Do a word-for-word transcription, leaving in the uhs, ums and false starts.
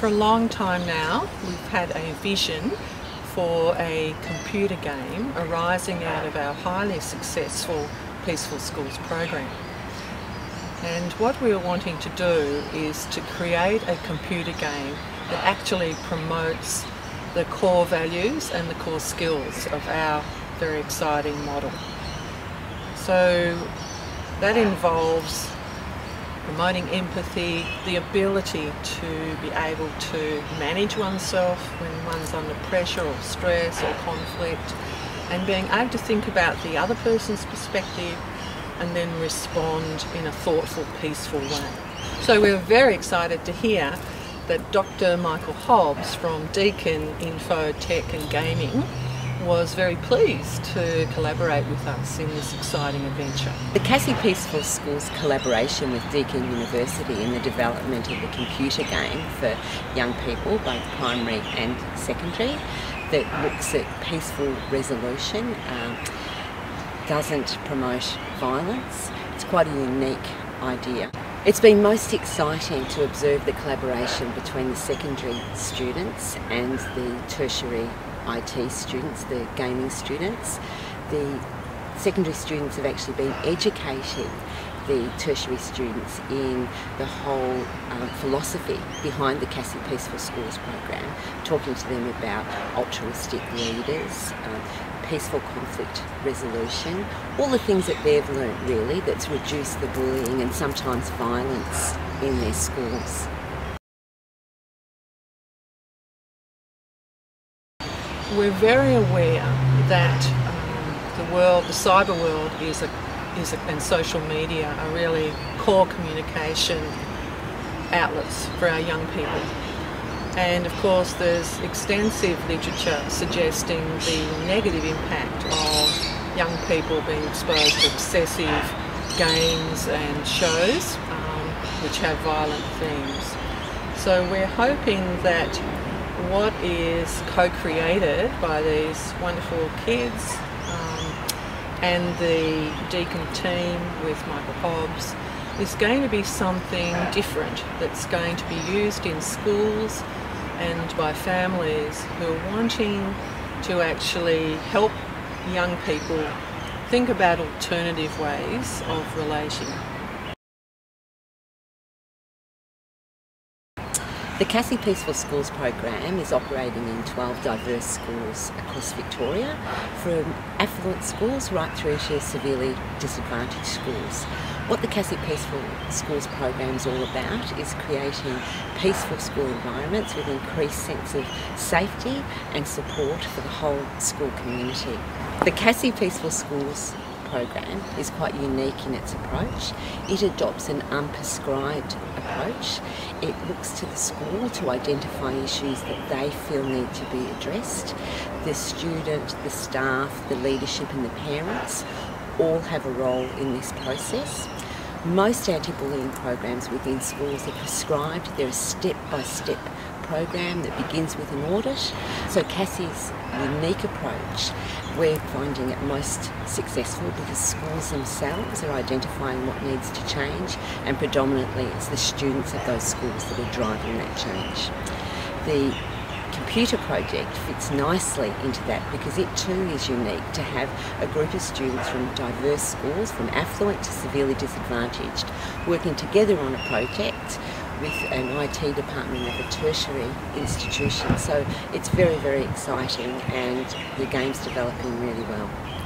For a long time now, we've had a vision for a computer game arising out of our highly successful Peaceful Schools program. And what we are wanting to do is to create a computer game that actually promotes the core values and the core skills of our very exciting model. So that involves promoting empathy, the ability to be able to manage oneself when one's under pressure or stress or conflict, and being able to think about the other person's perspective and then respond in a thoughtful, peaceful way. So we're very excited to hear that Doctor Michael Hobbs from Deakin Info Tech and Gaming was very pleased to collaborate with us in this exciting adventure. The CASSE Peaceful Schools collaboration with Deakin University in the development of the computer game for young people, both primary and secondary, that looks at peaceful resolution, um, doesn't promote violence. It's quite a unique idea. It's been most exciting to observe the collaboration between the secondary students and the tertiary I T students, the gaming students. The secondary students have actually been educating the tertiary students in the whole um, philosophy behind the CASSE Peaceful Schools program, talking to them about altruistic leaders, um, peaceful conflict resolution, all the things that they've learnt really that's reduced the bullying and sometimes violence in their schools. We're very aware that um, the world, the cyber world is a, is a, and social media are really core communication outlets for our young people. And of course there's extensive literature suggesting the negative impact of young people being exposed to excessive games and shows um, which have violent themes. So we're hoping that what is co-created by these wonderful kids um, and the Deakin team with Michael Hobbs is going to be something different that's going to be used in schools and by families who are wanting to actually help young people think about alternative ways of relating. The CASSE Peaceful Schools program is operating in twelve diverse schools across Victoria, from affluent schools right through to severely disadvantaged schools. What the CASSE Peaceful Schools program is all about is creating peaceful school environments with increased sense of safety and support for the whole school community. The CASSE Peaceful Schools program is quite unique in its approach. It adopts an unprescribed approach. It looks to the school to identify issues that they feel need to be addressed. The student, the staff, the leadership and the parents all have a role in this process. Most anti-bullying programs within schools are prescribed. They're a step-by-step program that begins with an audit. So CASSE's unique approach, we're finding it most successful because schools themselves are identifying what needs to change, and predominantly it's the students at those schools that are driving that change. The computer project fits nicely into that because it too is unique to have a group of students from diverse schools, from affluent to severely disadvantaged, working together on a project with an I T department of a tertiary institution. So it's very, very exciting and the game's developing really well.